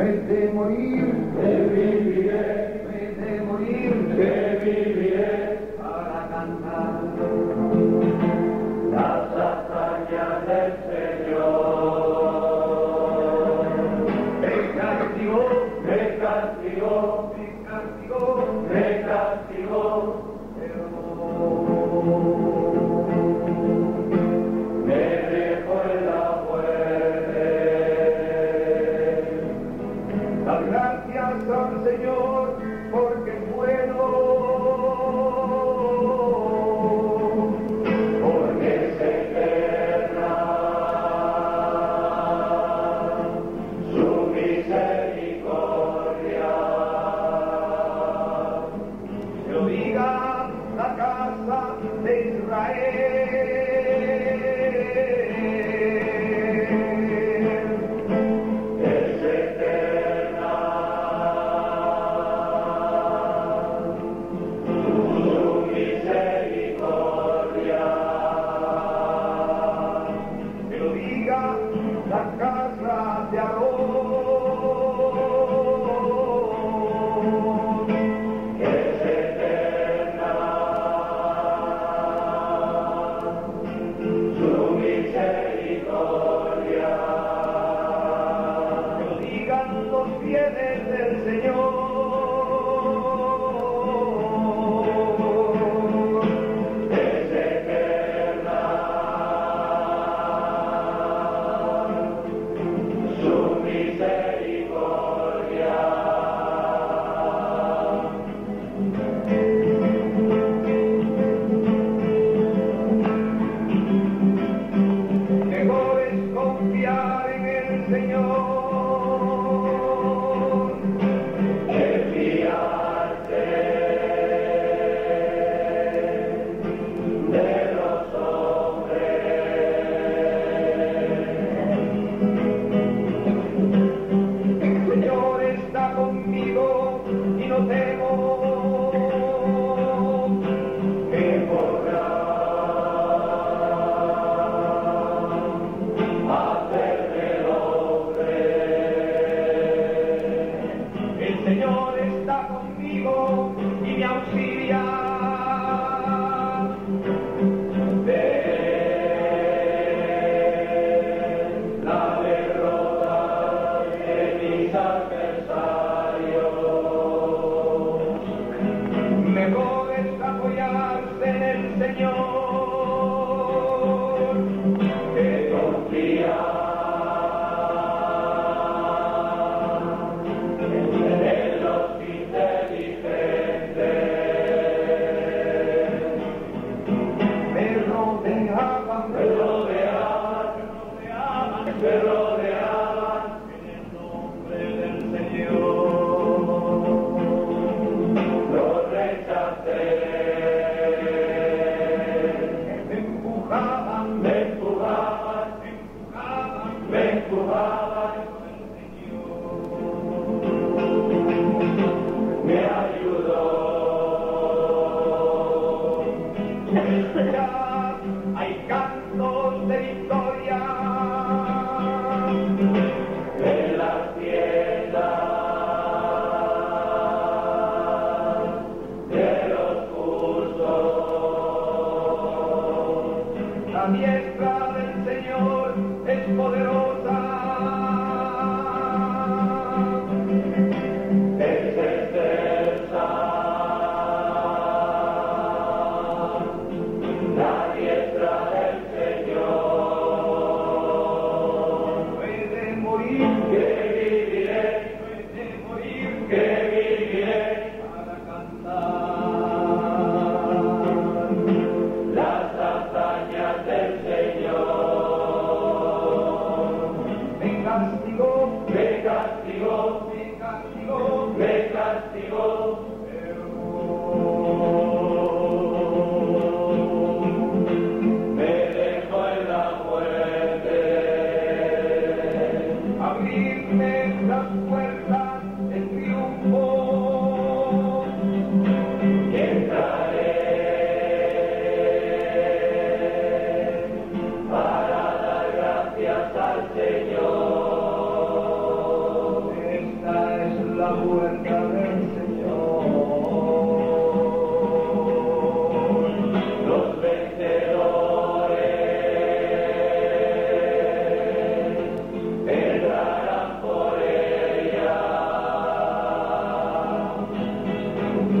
Señor,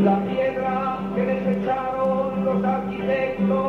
La piedra que desecharon los arquitectos